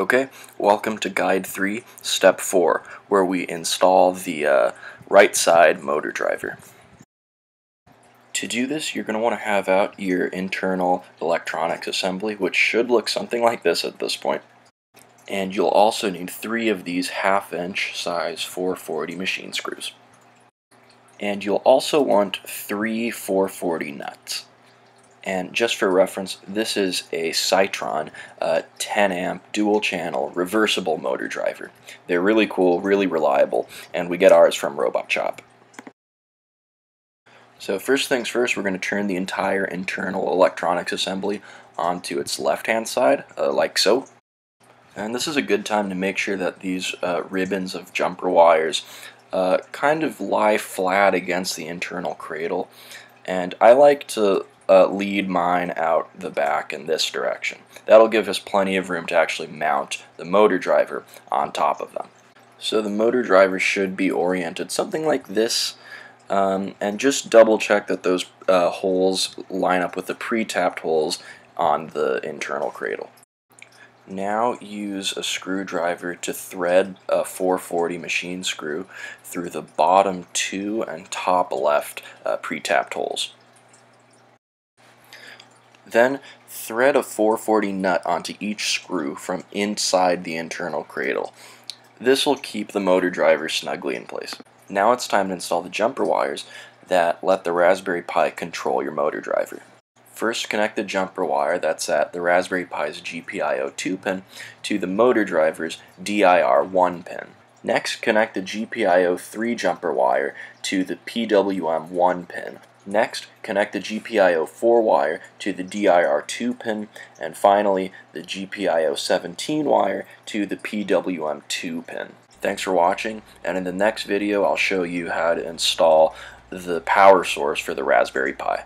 Okay, welcome to guide 3, step 4, where we install the right side motor driver. To do this, you're going to want to have out your internal electronics assembly, which should look something like this at this point. And you'll also need 3 of these half-inch size 440 machine screws. And you'll also want 3 440 nuts. And just for reference, this is a Cytron 10-amp dual-channel reversible motor driver. They're really cool, really reliable, and we get ours from Robot Shop. So first things first, we're going to turn the entire internal electronics assembly onto its left-hand side, like so. And this is a good time to make sure that these ribbons of jumper wires kind of lie flat against the internal cradle. And I like to lead mine out the back in this direction. That'll give us plenty of room to actually mount the motor driver on top of them. So the motor driver should be oriented something like this, and just double check that those holes line up with the pre-tapped holes on the internal cradle. Now use a screwdriver to thread a 440 machine screw through the bottom 2 and top left pre-tapped holes. Then thread a 440 nut onto each screw from inside the internal cradle. This will keep the motor driver snugly in place. Now it's time to install the jumper wires that let the Raspberry Pi control your motor driver. First, connect the jumper wire that's at the Raspberry Pi's GPIO 2 pin to the motor driver's DIR 1 pin. Next, connect the GPIO 3 jumper wire to the PWM 1 pin. Next, connect the GPIO 4 wire to the DIR 2 pin, and finally the GPIO 17 wire to the PWM 2 pin. Thanks for watching, and in the next video I'll show you how to install the power source for the Raspberry Pi.